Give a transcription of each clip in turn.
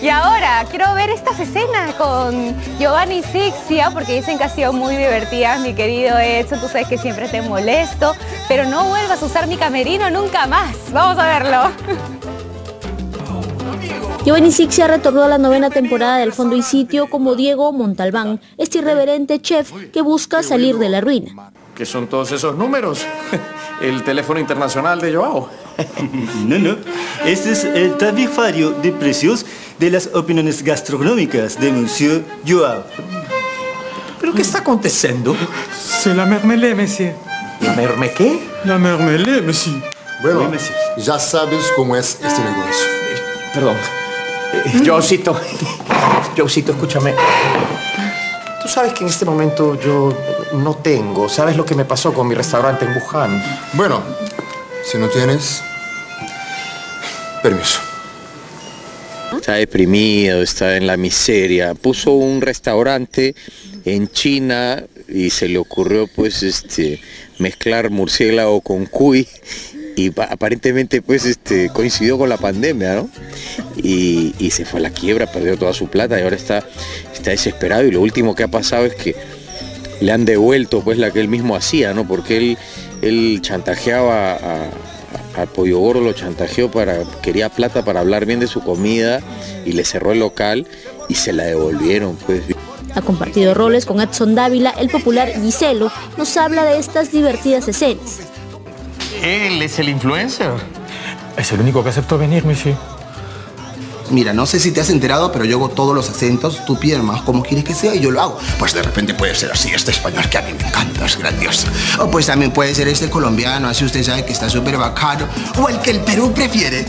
Y ahora quiero ver estas escenas con Giovanni Ciccia, porque dicen que han sido muy divertidas, mi querido Edson. Tú sabes que siempre te molesto, pero no vuelvas a usar mi camerino nunca más. Vamos a verlo. Giovanni Ciccia retornó a la 9ª temporada de Al Fondo hay Sitio como Diego Montalbán, este irreverente chef que busca salir de la ruina. ¿Qué son todos esos números? El teléfono internacional de Joao. No, no. Este es el tarifario de precios de las opiniones gastronómicas de Monsieur Joao. ¿Pero qué está aconteciendo? C'est la mermelée, monsieur. ¿La merme qué? La mermelée, monsieur. Bueno, oui, monsieur, ya sabes cómo es este negocio. Perdón. Joaocito, escúchame. Tú sabes que en este momento yo no tengo. ¿Sabes lo que me pasó con mi restaurante en Wuhan? Bueno, si no tienes, permiso. Está deprimido, está en la miseria. Puso un restaurante en China y se le ocurrió pues mezclar murciélago con cuy. Y aparentemente pues coincidió con la pandemia, ¿no? Y se fue a la quiebra, perdió toda su plata y ahora está desesperado. Y lo último que ha pasado es que le han devuelto pues la que él mismo hacía, ¿no? Porque él chantajeaba a Pollo Oro, lo chantajeó quería plata para hablar bien de su comida y le cerró el local y se la devolvieron, pues. Ha compartido roles con Edson Dávila, el popular Giselo, nos habla de estas divertidas escenas. Él es el influencer. Es el único que aceptó venir, Michi. Mira, no sé si te has enterado, pero yo hago todos los acentos. Tú pides más como quieres que sea y yo lo hago. Pues de repente puede ser así, este español que a mí me encanta, es grandioso. O pues también puede ser este colombiano, así usted sabe que está súper bacano. O el que el Perú prefiere.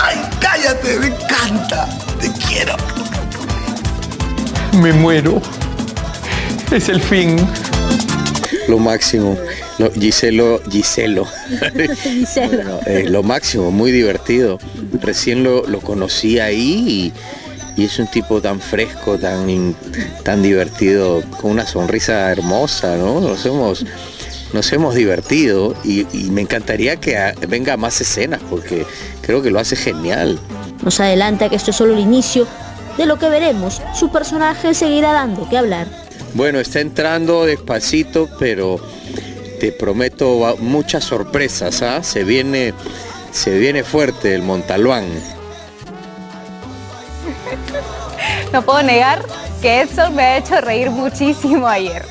¡Ay, cállate! ¡Me encanta! ¡Te quiero! Me muero. Es el fin. Lo máximo. Giselo. Bueno, lo máximo, muy divertido. Recién lo conocí ahí y es un tipo tan fresco, tan divertido, con una sonrisa hermosa, ¿no? Nos hemos divertido y me encantaría que venga más escenas porque creo que lo hace genial. Nos adelanta que esto es solo el inicio de lo que veremos. Su personaje seguirá dando que hablar. Bueno, está entrando despacito, pero te prometo muchas sorpresas, ¿ah? Se viene fuerte el Montalbán. No puedo negar que Edson me ha hecho reír muchísimo ayer.